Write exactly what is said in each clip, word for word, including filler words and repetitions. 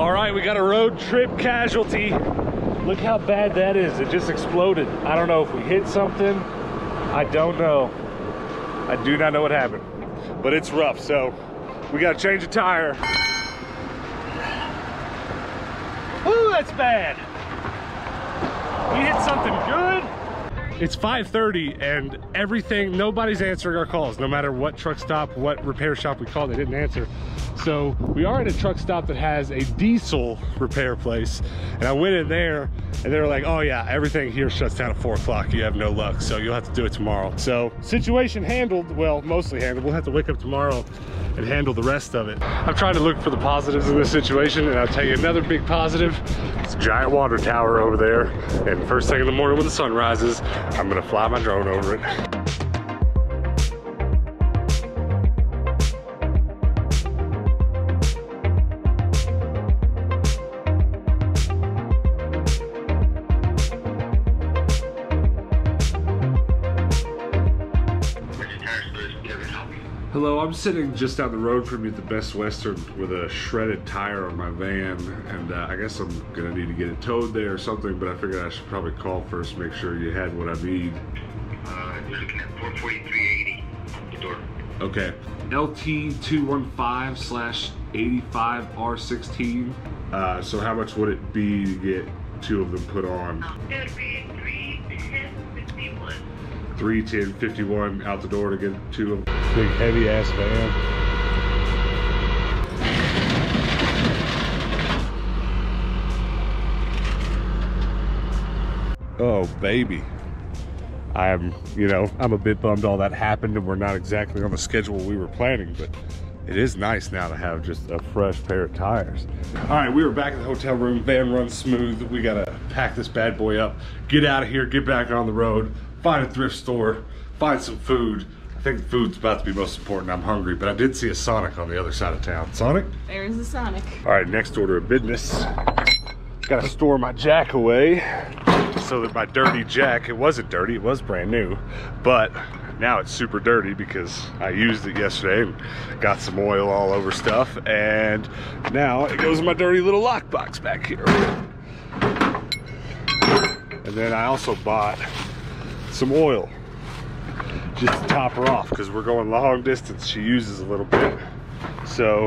All right, we got a road trip casualty. Look how bad that is. It just exploded. I don't know if we hit something. I don't know. I do not know what happened, but it's rough, so we got to change a tire. Ooh, that's bad. We hit something good. It's five thirty and everything, nobody's answering our calls. No matter what truck stop, what repair shop we called, they didn't answer. So we are at a truck stop that has a diesel repair place. And I went in there and they were like, oh yeah, everything here shuts down at four o'clock. You have no luck, so you'll have to do it tomorrow. So situation handled, well, mostly handled. We'll have to wake up tomorrow and handle the rest of it. I'm trying to look for the positives in this situation, and I'll tell you another big positive. It's a giant water tower over there. And first thing in the morning when the sun rises, I'm gonna fly my drone over it. Hello, I'm sitting just down the road from you at the Best Western with a shredded tire on my van, and uh, I guess I'm gonna need to get it towed there or something, but I figured I should probably call first, make sure you had what I need. Uh, you're looking at four forty-three eighty, the door. Okay. L T two one five slash eight five R one six. Uh, so how much would it be to get two of them put on? It would be three ten fifty-one. three ten fifty-one out the door to get two of them. Big heavy ass van. Oh baby. I'm, you know, I'm a bit bummed all that happened and we're not exactly on the schedule we were planning, but it is nice now to have just a fresh pair of tires. All right, we were back at the hotel room. Van runs smooth. We gotta pack this bad boy up, get out of here, get back on the road, find a thrift store, find some food. I think food's about to be most important. I'm hungry, but I did see a Sonic on the other side of town. Sonic? There's the Sonic. All right, next order of business. Gotta store my jack away so that my dirty jack, it wasn't dirty, it was brand new, but now it's super dirty because I used it yesterday and got some oil all over stuff, and now it goes in my dirty little lockbox back here. And then I also bought some oil. Just to top her off, because we're going long distance. She uses a little bit. So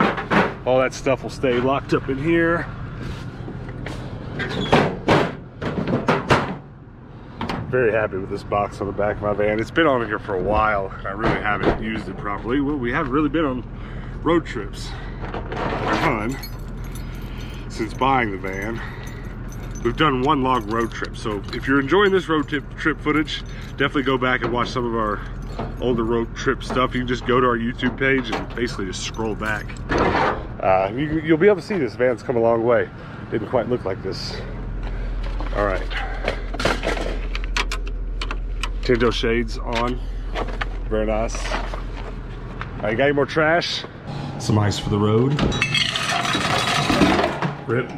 all that stuff will stay locked up in here. Very happy with this box on the back of my van. It's been on here for a while. I really haven't used it properly. Well, we haven't really been on road trips. We're fun since buying the van. We've done one long road trip. So if you're enjoying this road trip, trip footage, definitely go back and watch some of our older road trip stuff. You can just go to our YouTube page and basically just scroll back. Uh, you, you'll be able to see this van's come a long way. Didn't quite look like this. All right. Tinto shades on. Very nice. All right, got any more trash? Some ice for the road. Rip.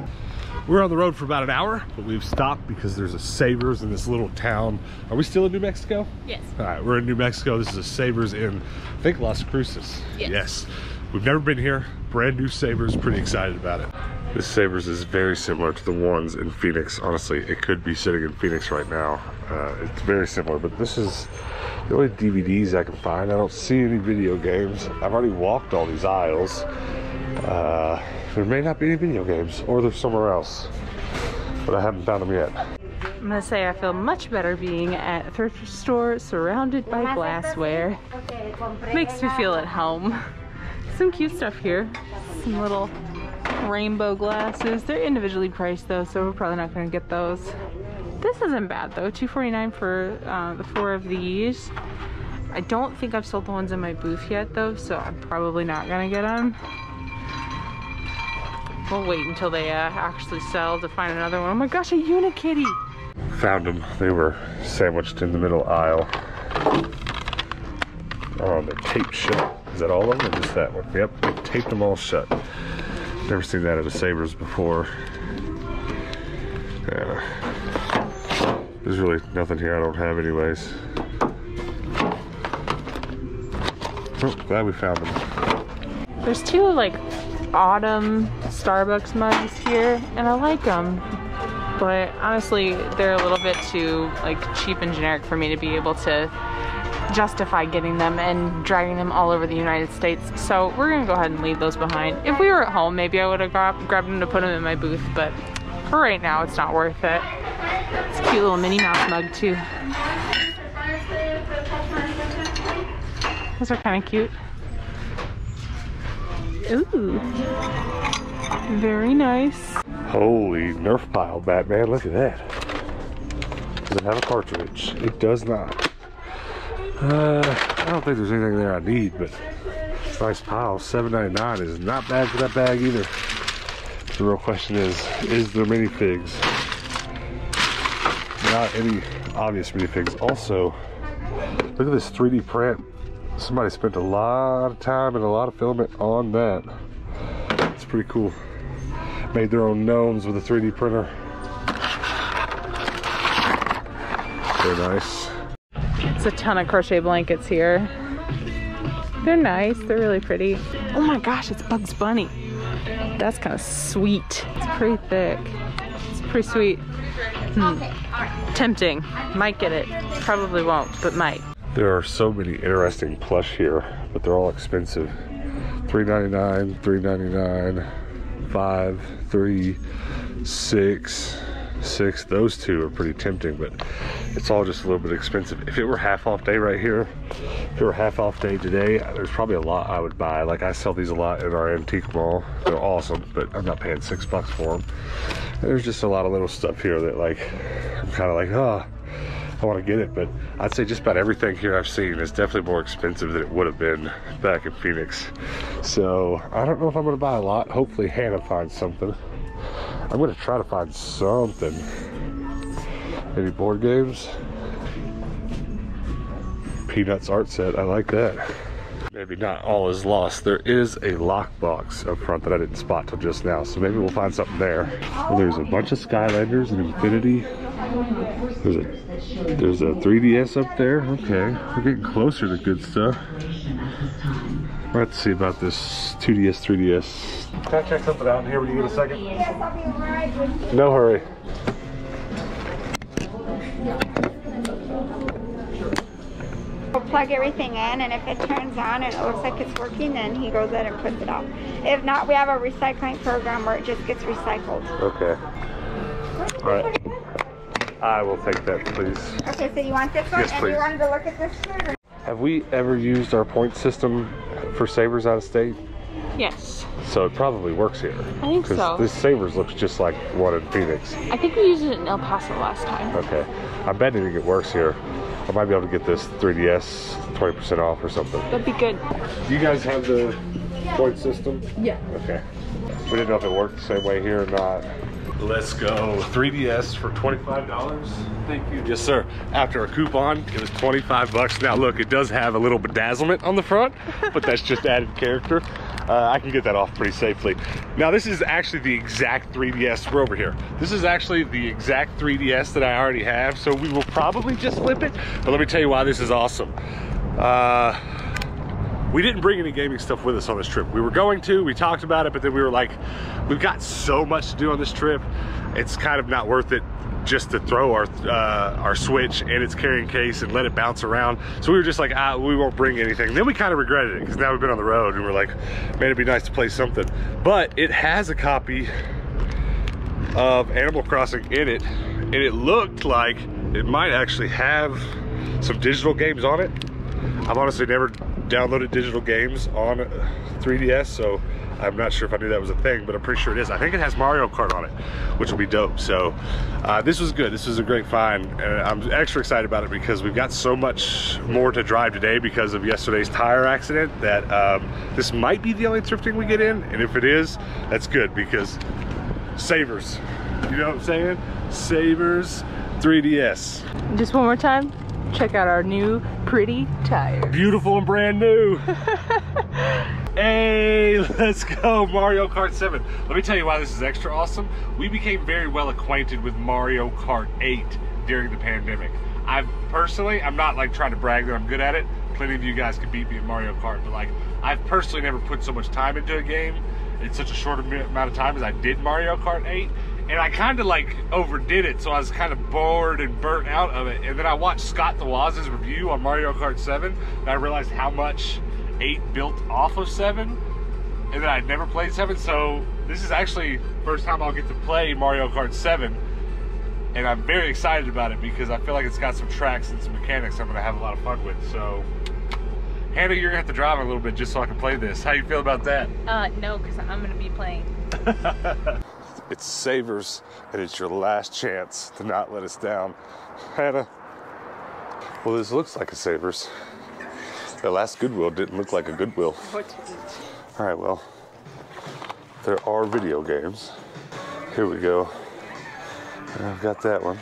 We're on the road for about an hour, but we've stopped because there's a Savers in this little town. Are we still in New Mexico? Yes. All right, we're in New Mexico. This is a Savers in, I think, Las Cruces. Yes. Yes. We've never been here. Brand new Savers. Pretty excited about it. This Savers is very similar to the ones in Phoenix. Honestly, it could be sitting in Phoenix right now. Uh, it's very similar, but this is the only D V Ds I can find. I don't see any video games. I've already walked all these aisles. Uh, There may not be any video games, or they're somewhere else, but I haven't found them yet. I'm gonna say I feel much better being at a thrift store surrounded by glassware. Makes me feel at home. Some cute stuff here. Some little rainbow glasses. They're individually priced though, so we're probably not gonna get those. This isn't bad though, two forty-nine for uh, the four of these. I don't think I've sold the ones in my booth yet though, so I'm probably not gonna get them. We'll wait until they uh, actually sell to find another one. Oh my gosh, a Unikitty! Found them. They were sandwiched in the middle aisle on the tape shut. Is that all of them or just that one? Yep, they taped them all shut. Never seen that at a Savers before. Yeah. There's really nothing here I don't have anyways. Oh, glad we found them. There's two like autumn Starbucks mugs here, and I like them. But honestly, they're a little bit too like cheap and generic for me to be able to justify getting them and dragging them all over the United States. So we're gonna go ahead and leave those behind. If we were at home, maybe I would have grabbed them to put them in my booth, but for right now, it's not worth it. It's a cute little Minnie Mouse mug too. Those are kind of cute. Ooh, very nice. Holy Nerf pile, Batman, look at that. Does it have a cartridge? It does not. Uh, I don't think there's anything there I need, but it's a nice pile. seven ninety-nine is not bad for that bag either. The real question is, is there minifigs? Not any obvious minifigs. Also, look at this three D print. Somebody spent a lot of time and a lot of filament on that. It's pretty cool. Made their own gnomes with a three D printer. Very nice. It's a ton of crochet blankets here. They're nice, they're really pretty. Oh my gosh, it's Bugs Bunny. That's kind of sweet. It's pretty thick. It's pretty sweet. Hmm. Tempting. Might get it. Probably won't, but might. There are so many interesting plush here, but they're all expensive. three ninety-nine, three ninety-nine, five, three, six, six. Those two are pretty tempting, but it's all just a little bit expensive. If it were half off day right here, if it were half off day today, there's probably a lot I would buy. Like I sell these a lot at our antique mall. They're awesome, but I'm not paying six bucks for them. And there's just a lot of little stuff here that like, I'm kind of like, ah. Oh, I want to get it, but I'd say just about everything here I've seen is definitely more expensive than it would have been back in Phoenix. So I don't know if I'm going to buy a lot. Hopefully Hannah finds something. I'm going to try to find something. Maybe board games. Peanuts art set. I like that. Maybe not all is lost. There is a lockbox up front that I didn't spot till just now, so maybe we'll find something there. There's a bunch of Skylanders and Infinity. There's a, there's a three D S up there. Okay, we're getting closer to good stuff. We'll have to see about this two D S, three D S. Can I check something out in here when you get a second? No hurry. We'll plug everything in, and if it turns on and it looks like it's working, then he goes in and puts it off. If not, we have a recycling program where it just gets recycled. Okay. All right. I will take that, please. Okay, so you want this one? Yes, and please. You wanted to look at this too? Have we ever used our point system for Savers out of state? Yes. So it probably works here. I think so. Because this Savers looks just like one in Phoenix. I think we used it in El Paso last time. Okay. I bet it it works here. I might be able to get this three D S twenty percent off or something. That'd be good. Do you guys have the point system? Yeah. Okay. We didn't know if it worked the same way here or not. Let's go. three D S for twenty-five dollars. Thank you. Yes, sir. After a coupon, it was twenty-five bucks. Now look, it does have a little bedazzlement on the front, but that's just added character. Uh, I can get that off pretty safely. Now this is actually the exact three D S. We're over here. This is actually the exact three D S that I already have, so we will probably just flip it. But let me tell you why this is awesome. Uh, We didn't bring any gaming stuff with us on this trip. We were going to, we talked about it, but then we were like, we've got so much to do on this trip, it's kind of not worth it just to throw our uh, our Switch and its carrying case and let it bounce around. So we were just like, ah, we won't bring anything. Then we kind of regretted it because now we've been on the road and we're like, man, it'd be nice to play something. But it has a copy of Animal Crossing in it, and it looked like it might actually have some digital games on it. I've honestly never downloaded digital games on three D S, so I'm not sure if I knew that was a thing, but I'm pretty sure it is. I think it has Mario Kart on it, which will be dope. So uh, this was good. This was a great find, and I'm extra excited about it because we've got so much more to drive today because of yesterday's tire accident that um, this might be the only thrifting we get in, and if it is, that's good because Savers, you know what I'm saying? Savers three D S. Just one more time. Check out our new pretty tires. Beautiful and brand new. Hey, let's go Mario Kart seven. Let me tell you why this is extra awesome. We became very well acquainted with Mario Kart eight during the pandemic. I've personally, I'm not like trying to brag that I'm good at it. Plenty of you guys could beat me at Mario Kart, but like I've personally never put so much time into a game in such a short amount of time as I did Mario Kart eight. And I kind of like overdid it, so I was kind of bored and burnt out of it. And then I watched Scott DeWaz's review on Mario Kart seven, and I realized how much eight built off of seven, and then I'd never played seven, so this is actually first time I'll get to play Mario Kart seven, and I'm very excited about it because I feel like it's got some tracks and some mechanics I'm gonna have a lot of fun with. So Hannah, you're gonna have to drive a little bit just so I can play this. How you feel about that? Uh, no, because I'm gonna be playing. It's Savers, and it's your last chance to not let us down. Hannah. Well, this looks like a Savers. The last Goodwill didn't look like a Goodwill. What did it? All right, well, there are video games. Here we go. I've got that one.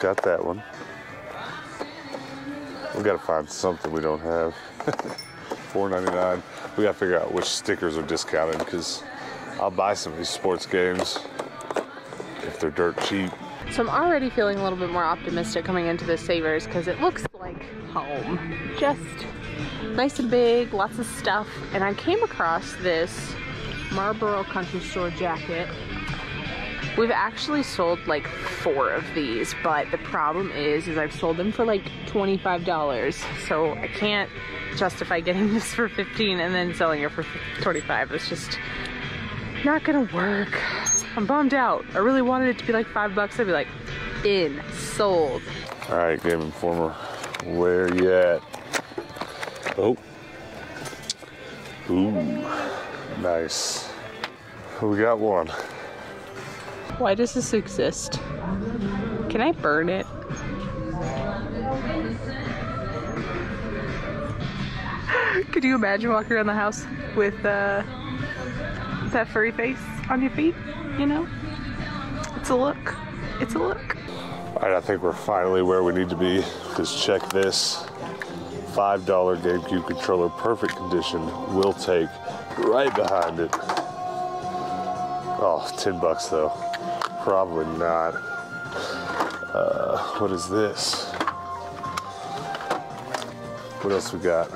Got that one. We've got to find something we don't have. four ninety-nine. We got to figure out which stickers are discounted, because I'll buy some of these sports games if they're dirt cheap. So I'm already feeling a little bit more optimistic coming into the Savers because it looks like home. Just nice and big, lots of stuff. And I came across this Marlboro Country Store jacket. We've actually sold like four of these, but the problem is, is I've sold them for like twenty-five dollars. So I can't justify getting this for fifteen and then selling it for twenty-five. It's just not gonna work. I'm bummed out. I really wanted it to be like five bucks. I'd be like, in, sold. All right, Game Informer, where you at? Oh, ooh, nice. We got one. Why does this exist? Can I burn it? Could you imagine walking around the house with uh, that furry face on your feet, you know? It's a look, it's a look. All right, I think we're finally where we need to be. Just check this. five dollar GameCube controller, perfect condition, will take, right behind it. Oh, ten bucks though, probably not. Uh, what is this? What else we got?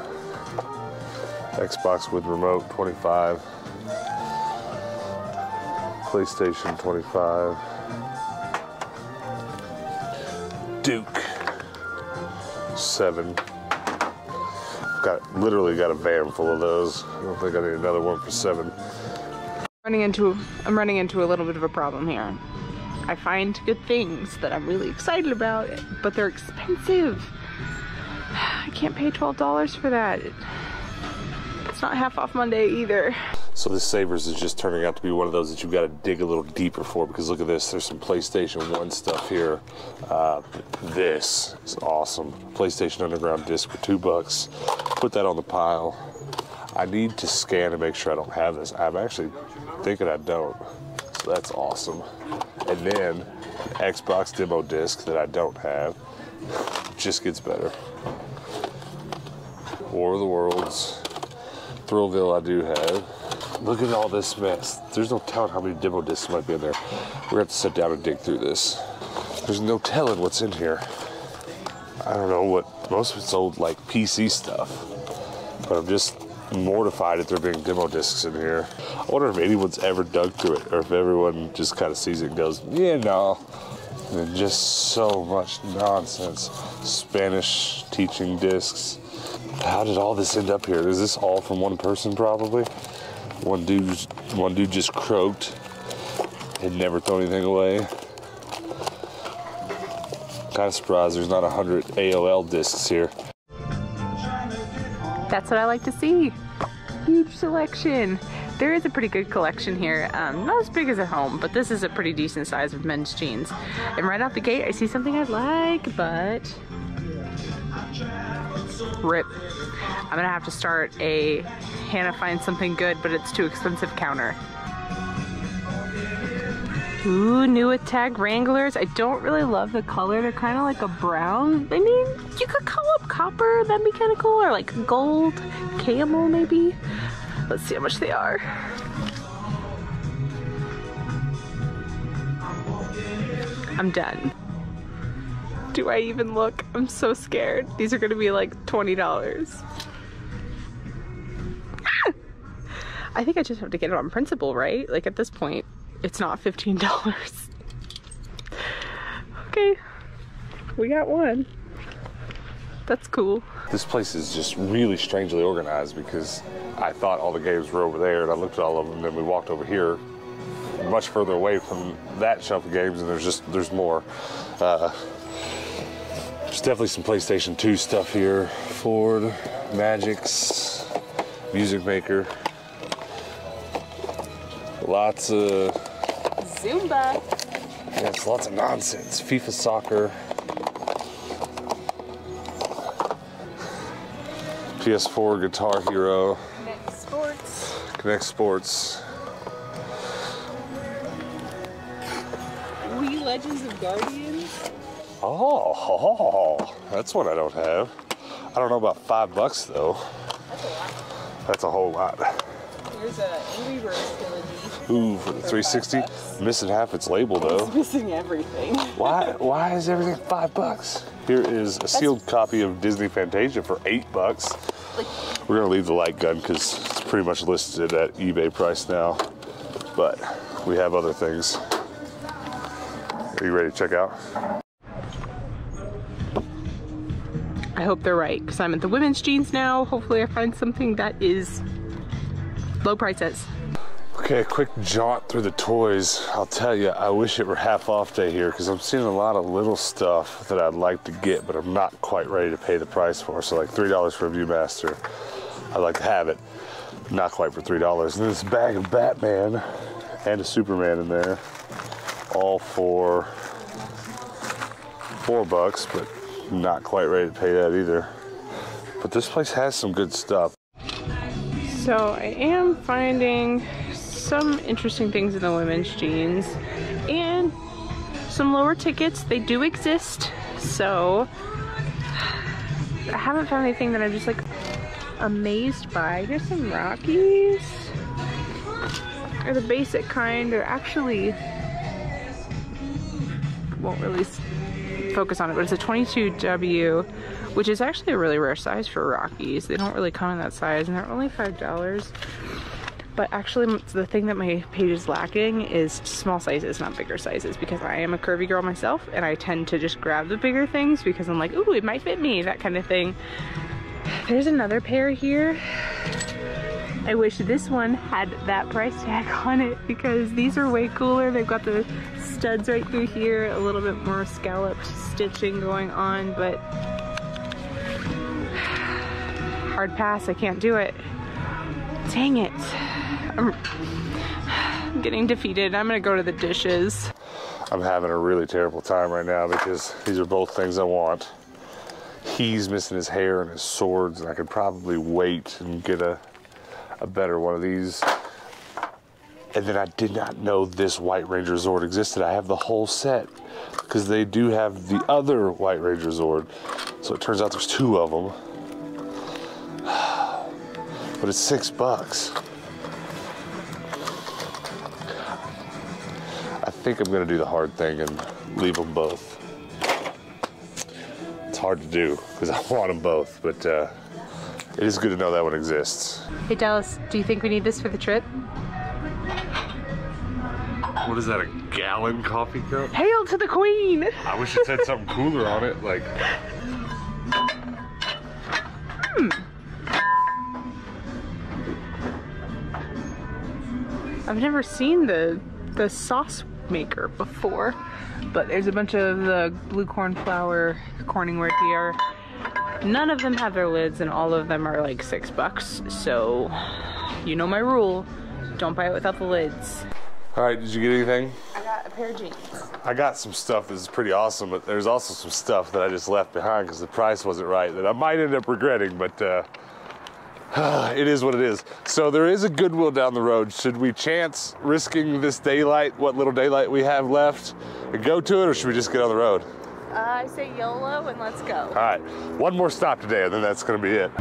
Xbox with remote, twenty-five. PlayStation twenty-five. Duke seven. Got literally got a van full of those. I don't think I need another one for seven. Running into I'm running into a little bit of a problem here. I find good things that I'm really excited about, but they're expensive. I can't pay twelve dollars for that. It's not half off Monday either. So this Savers is just turning out to be one of those that you've got to dig a little deeper for, because look at this, there's some PlayStation one stuff here. Uh, this is awesome. PlayStation Underground disc for two bucks. Put that on the pile. I need to scan to make sure I don't have this. I'm actually thinking I don't, so that's awesome. And then an Xbox demo disc that I don't have. Just gets better. War of the Worlds. Thrillville I do have. Look at all this mess. There's no telling how many demo discs might be in there. We're gonna have to sit down and dig through this. There's no telling what's in here. I don't know what, most of it's old like P C stuff, but I'm just mortified that there being demo discs in here. I wonder if anyone's ever dug through it, or if everyone just kind of sees it and goes, yeah, no. And just so much nonsense. Spanish teaching discs. How did all this end up here? Is this all from one person probably? One dude, one dude just croaked and never thrown anything away. Kind of surprised there's not a hundred A O L discs here. That's what I like to see. Huge selection. There is a pretty good collection here. Um, not as big as at home, but this is a pretty decent size of men's jeans. And right out the gate, I see something I like, but rip. I'm gonna have to start a Hannah finds something good, but it's too expensive counter. Ooh, new attack Wranglers. I don't really love the color. They're kind of like a brown. I mean, you could call up copper. That'd be kind of cool. Or like gold, camel maybe. Let's see how much they are. I'm done. Do I even look? I'm so scared. These are gonna be like twenty dollars. I think I just have to get it on principle, right? Like at this point, it's not fifteen dollars. Okay, we got one. That's cool. This place is just really strangely organized because I thought all the games were over there and I looked at all of them and then we walked over here much further away from that shelf of games and there's just, there's more. Uh, there's definitely some PlayStation two stuff here. Ford, Magix, Music Maker. Lots of... Zumba. Yes, lots of nonsense. FIFA Soccer. P S four, Guitar Hero. Kinect Sports. Kinect Sports. Wii Legends of Guardians. Oh, oh, that's what I don't have. I don't know about five bucks though. That's a lot. That's a whole lot. There's a Angry Birds trilogy. Ooh, for the three sixty. Missing half its label though. It's missing everything. Why? Why is everything five bucks? Here is a sealed that's... copy of Disney Fantasia for eight bucks. We're gonna leave the light gun because it's pretty much listed at eBay price now, but we have other things. Are you ready to check out? I hope they're right because I'm at the women's jeans now. Hopefully I find something that is low prices. Okay, a quick jaunt through the toys. I'll tell you, I wish it were half off day here because I'm seeing a lot of little stuff that I'd like to get, but I'm not quite ready to pay the price for. So like three dollars for a Viewmaster, I'd like to have it. Not quite for three dollars. And this bag of Batman and a Superman in there, all for four bucks, but not quite ready to pay that either. But this place has some good stuff. So I am finding some interesting things in the women's jeans and some lower tickets. They do exist, so I haven't found anything that I'm just like amazed by. Here's some Rockies. They're the basic kind. They're actually, won't really focus on it, but it's a twenty-two W, which is actually a really rare size for Rockies. They don't really come in that size and they're only five dollars. But actually the thing that my page is lacking is small sizes, not bigger sizes, because I am a curvy girl myself and I tend to just grab the bigger things because I'm like, ooh, it might fit me, that kind of thing. There's another pair here. I wish this one had that price tag on it because these are way cooler. They've got the studs right through here, a little bit more scalloped stitching going on, but hard pass, I can't do it. Dang it. I'm getting defeated. I'm gonna go to the dishes. I'm having a really terrible time right now because these are both things I want. He's missing his hair and his swords, and I could probably wait and get a, a better one of these. And then I did not know this White Ranger Zord existed. I have the whole set because they do have the other White Ranger Zord. So it turns out there's two of them. But it's six bucks. I think I'm gonna do the hard thing and leave them both. It's hard to do because I want them both, but uh, it is good to know that one exists. Hey Dallas, do you think we need this for the trip? What is that, a gallon coffee cup? Hail to the Queen! I wish it said something cooler on it, like. Hmm. I've never seen the the sauce maker before, but there's a bunch of the blue corn flour Corningware here. None of them have their lids and all of them are like six bucks. So you know my rule, don't buy it without the lids. All right, did you get anything? I got a pair of jeans. I got some stuff that's pretty awesome, but there's also some stuff that I just left behind because the price wasn't right that I might end up regretting, but uh, it is what it is. So there is a Goodwill down the road. Should we chance risking this daylight, what little daylight we have left, and go to it, or should we just get on the road? Uh, I say YOLO and let's go. All right, one more stop today, and then that's gonna be it.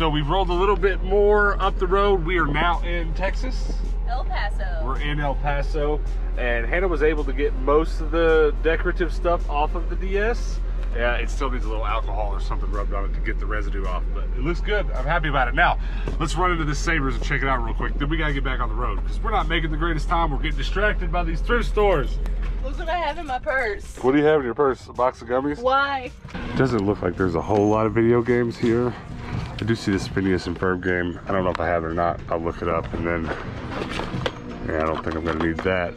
So we've rolled a little bit more up the road. We are now in Texas. El Paso. We're in El Paso. And Hannah was able to get most of the decorative stuff off of the D S. Yeah, it still needs a little alcohol or something rubbed on it to get the residue off, but it looks good. I'm happy about it. Now, let's run into the Savers and check it out real quick. Then we gotta get back on the road because we're not making the greatest time. We're getting distracted by these thrift stores. Look what I have in my purse. What do you have in your purse? A box of gummies? Why? Doesn't look like there's a whole lot of video games here. I do see this Phineas and Ferb game. I don't know if I have it or not. I'll look it up and then, yeah, I don't think I'm gonna need that.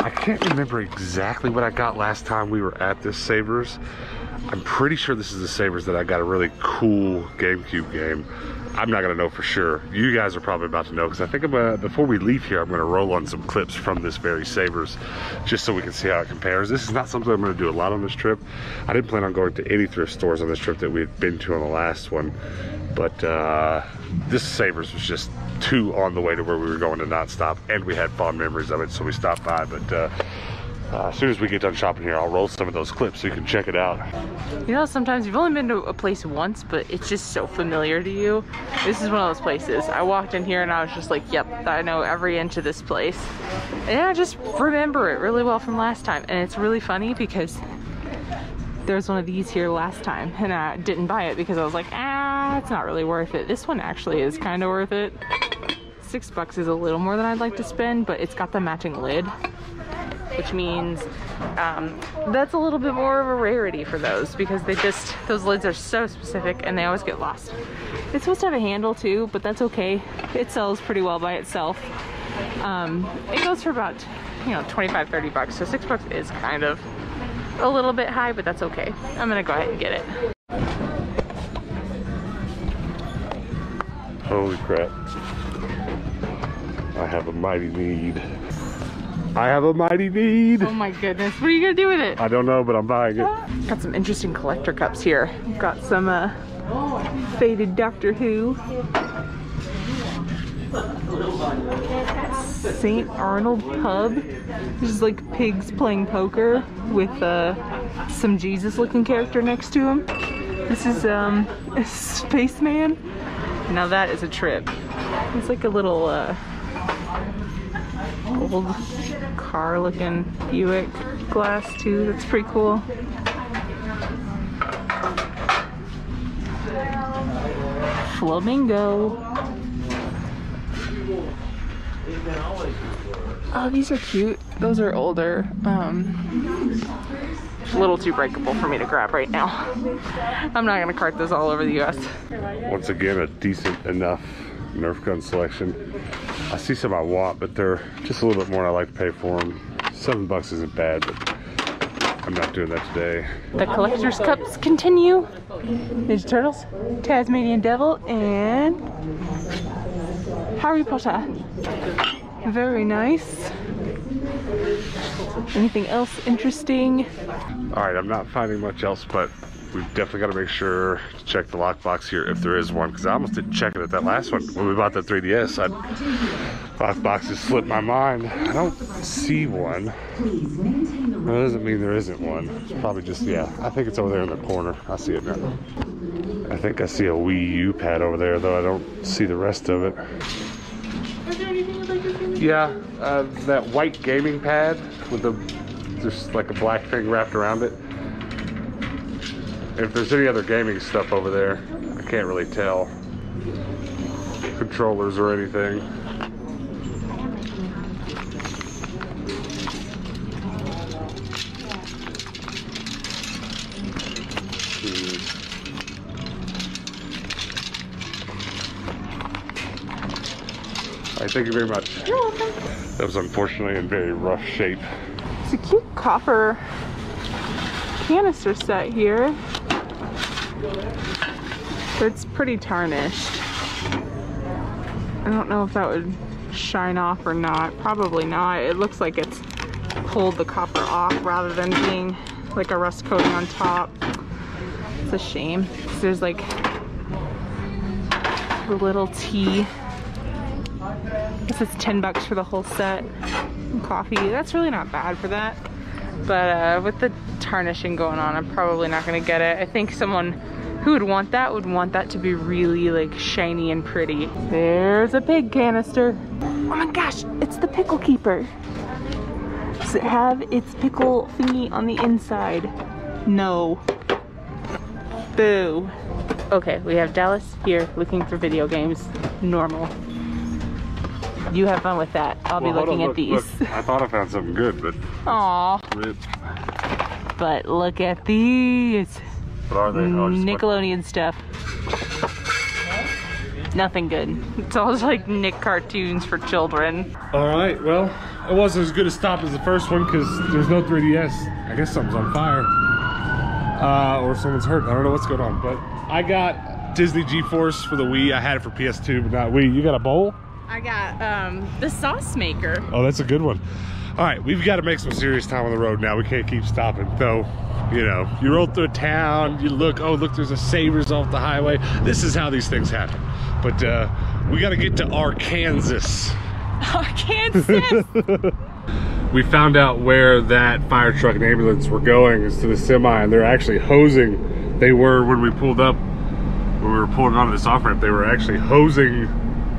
I can't remember exactly what I got last time we were at this Savers. I'm pretty sure this is the Savers that I got a really cool GameCube game. I'm not gonna know for sure. You guys are probably about to know because I think I'm uh, before we leave here, I'm gonna roll on some clips from this very Savers just so we can see how it compares. This is not something I'm gonna do a lot on this trip. I didn't plan on going to any thrift stores on this trip that we had been to on the last one, but uh, this Savers was just two on the way to where we were going to nonstop, and we had fond memories of it, so we stopped by. But uh, uh, as soon as we get done shopping here, I'll roll some of those clips so you can check it out. You know, sometimes you've only been to a place once, but it's just so familiar to you. This is one of those places. I walked in here and I was just like, yep, I know every inch of this place. And I just remember it really well from last time. And it's really funny because there was one of these here last time and I didn't buy it because I was like, ah, it's not really worth it. This one actually is kind of worth it. Six bucks is a little more than I'd like to spend, but it's got the matching lid, which means um, that's a little bit more of a rarity for those because they just, those lids are so specific and they always get lost. It's supposed to have a handle too, but that's okay. It sells pretty well by itself. Um, it goes for about, you know, twenty-five, thirty bucks. So six bucks is kind of a little bit high, but that's okay. I'm gonna go ahead and get it. Holy crap. I have a mighty need. I have a mighty need. Oh my goodness. What are you gonna do with it? I don't know, but I'm buying it. Got some interesting collector cups here. Got some uh, faded Doctor Who. Saint Arnold Pub. This is like pigs playing poker with uh, some Jesus looking character next to him. This is um, a spaceman. Now that is a trip. It's like a little uh, old car looking Buick glass too. That's pretty cool. Flamingo. Oh, these are cute. Those are older. Um, a little too breakable for me to grab right now. I'm not gonna cart those all over the U S Once again, a decent enough Nerf gun selection. I see some I want, but they're just a little bit more than I like to pay for them. Seven bucks isn't bad, but I'm not doing that today. The collector's cups continue. Ninja Turtles, Tasmanian Devil, and Harry Potter. Very nice. Anything else interesting? All right, I'm not finding much else, but we've definitely got to make sure to check the lockbox here if there is one, because I almost didn't check it at that last one. When we bought the three D S, I, lockboxes slipped my mind. I don't see one. That doesn't mean there isn't one. It's probably just, yeah, I think it's over there in the corner. I see it now. I think I see a Wii U pad over there, though I don't see the rest of it. Is there anything you'd like to see? Yeah, uh, that white gaming pad with the, just like a black thing wrapped around it. If there's any other gaming stuff over there, I can't really tell. Controllers or anything. Thank you very much. You're welcome. That was unfortunately in very rough shape. It's a cute copper canister set here. But it's pretty tarnished. I don't know if that would shine off or not. Probably not. It looks like it's pulled the copper off rather than being like a rust coating on top. It's a shame. So there's like the little tea. This is ten bucks for the whole set. Coffee, that's really not bad for that. But uh, with the tarnishing going on, I'm probably not gonna get it. I think someone who would want that would want that to be really like shiny and pretty. There's a pig canister. Oh my gosh, it's the pickle keeper. Does it have its pickle thingy on the inside? No. Boo. Okay, we have Dallas here looking for video games. Normal. You have fun with that. I'll well, be looking on, at look, these. Look. I thought I found something good, but... Aww. But look at these. What are they? Nickelodeon stuff. Nothing good. It's all just like Nick cartoons for children. Alright, well, it wasn't as good a stop as the first one because there's no three D S. I guess something's on fire. Uh, or someone's hurt. I don't know what's going on, but I got Disney GeForce for the Wii. I had it for P S two, but not Wii. You got a bowl? I got um, the sauce maker. Oh, that's a good one. All right, we've got to make some serious time on the road now. We can't keep stopping. So, you know, you roll through a town, you look, oh, look, there's a Savers off the highway. This is how these things happen. But uh, we got to get to Arkansas. Arkansas! We found out where that fire truck and ambulance were going is to the semi, and they're actually hosing. They were, when we pulled up, when we were pulling onto this off-ramp, they were actually hosing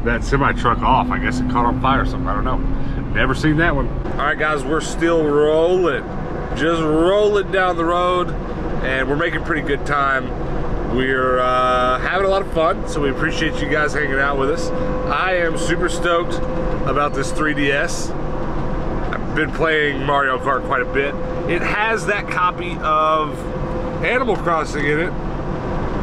that semi-truck off. I guess it caught on fire or something, I don't know. Never seen that one. All right guys, we're still rolling. Just rolling down the road, and we're making pretty good time. We're uh, having a lot of fun, so we appreciate you guys hanging out with us. I am super stoked about this three D S. I've been playing Mario Kart quite a bit. It has that copy of Animal Crossing in it,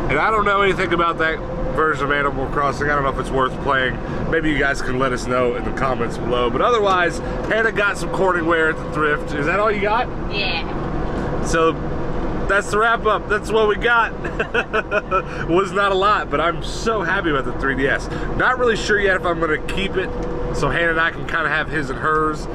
and I don't know anything about that version of Animal Crossing. I don't know if it's worth playing. Maybe you guys can let us know in the comments below. But otherwise, Hannah got some cordingware at the thrift. Is that all you got? Yeah. So that's the wrap up. That's what we got. Was not a lot, but I'm so happy with the three D S. Not really sure yet if I'm gonna keep it, so Hannah and I can kind of have his and hers.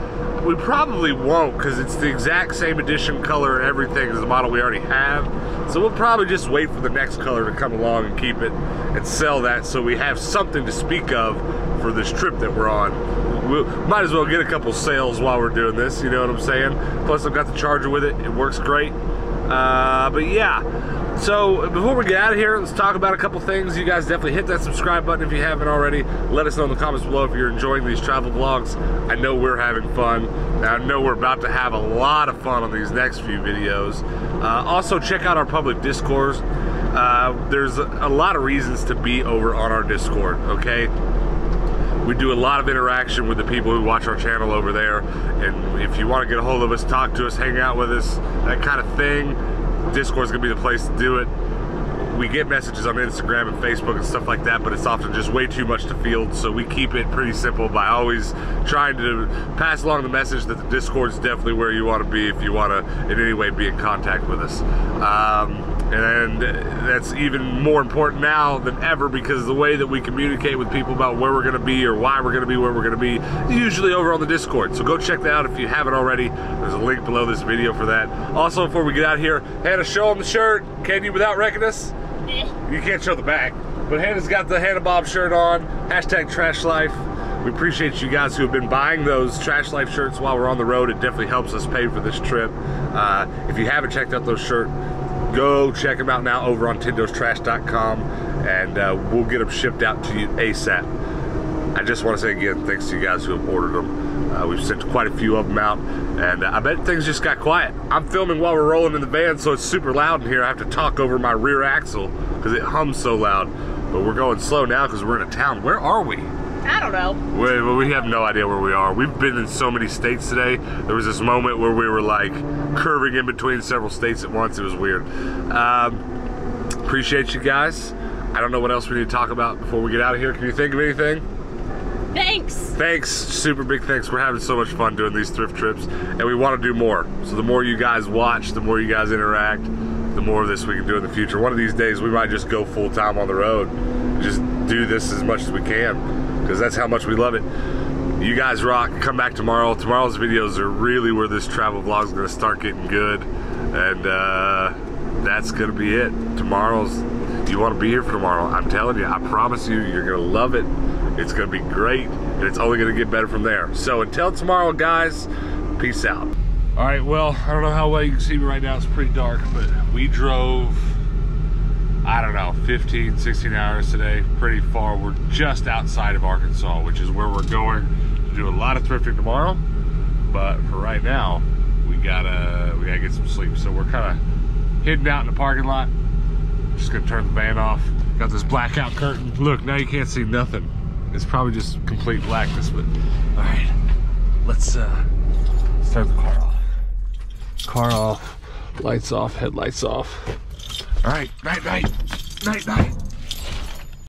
We probably won't, because it's the exact same edition color and everything as the model we already have. So we'll probably just wait for the next color to come along and keep it and sell that, so we have something to speak of for this trip that we're on. We might as well get a couple sales while we're doing this, you know what I'm saying? Plus I've got the charger with it, it works great. Uh, but yeah, so before we get out of here, let's talk about a couple things. You guys definitely hit that subscribe button if you haven't already. Let us know in the comments below if you're enjoying these travel vlogs. I know we're having fun, and I know we're about to have a lot of fun on these next few videos. Uh, also, check out our public Discord. Uh, there's a lot of reasons to be over on our Discord, okay? We do a lot of interaction with the people who watch our channel over there, and if you want to get a hold of us, talk to us, hang out with us, that kind of thing, Discord's gonna be the place to do it. We get messages on Instagram and Facebook and stuff like that, but it's often just way too much to field, so we keep it pretty simple by always trying to pass along the message that the Discord's definitely where you want to be if you want to in any way be in contact with us. Um, And that's even more important now than ever, because the way that we communicate with people about where we're going to be or why we're going to be where we're going to be is usually over on the Discord. So go check that out if you haven't already. There's a link below this video for that. Also, before we get out of here, Hannah, show them the shirt. Can you without wrecking us? You can't show the back. But Hannah's got the Hannah Bob shirt on. Hashtag Trash Life. We appreciate you guys who have been buying those Trash Life shirts while we're on the road. It definitely helps us pay for this trip. Uh, if you haven't checked out those shirts, go check them out now over on tindos trash dot com, and uh, we'll get them shipped out to you ASAP. I just want to say again, thanks to you guys who have ordered them. Uh, we've sent quite a few of them out, and uh, I bet things just got quiet. I'm filming while we're rolling in the van, so it's super loud in here. I have to talk over my rear axle because it hums so loud. But we're going slow now because we're in a town. Where are we? I don't know. Wait, well, we have no idea where we are. We've been in so many states today. There was this moment where we were like curving in between several states at once. It was weird. Um, appreciate you guys. I don't know what else we need to talk about before we get out of here. Can you think of anything? Thanks. Thanks. Super big thanks. We're having so much fun doing these thrift trips, and we want to do more. So the more you guys watch, the more you guys interact, the more of this we can do in the future. One of these days, we might just go full time on the road. Just do this as much as we can, because that's how much we love it. You guys rock. Come back tomorrow. Tomorrow's videos are really where this travel vlog is going to start getting good. And uh, that's going to be it. Tomorrow's, you want to be here for tomorrow. I'm telling you, I promise you, you're going to love it. It's going to be great. And it's only going to get better from there. So until tomorrow, guys, peace out. All right, well, I don't know how well you can see me right now. It's pretty dark, but we drove, I don't know. don't know, fifteen, sixteen hours today, pretty far. We're just outside of Arkansas, which is where we're going to do a lot of thrifting tomorrow. But for right now, we gotta, we gotta get some sleep. So we're kind of hidden out in the parking lot. Just gonna turn the van off. Got this blackout curtain. Look, now you can't see nothing. It's probably just complete blackness, but all right, let's uh, start the car off. Car off, lights off, headlights off. All right, night, night, night, night.